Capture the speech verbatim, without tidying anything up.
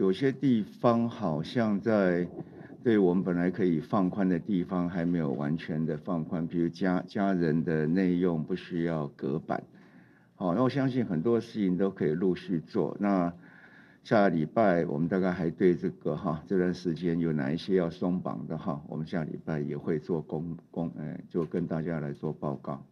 有些地方好像在对我们本来可以放宽的地方还没有完全的放宽，比如家家人的内用不需要隔板。好，那我相信很多事情都可以陆续做。那下礼拜我们大概还对这个哈这段时间有哪一些要松绑的哈，我们下礼拜也会做公公呃就跟大家来做报告。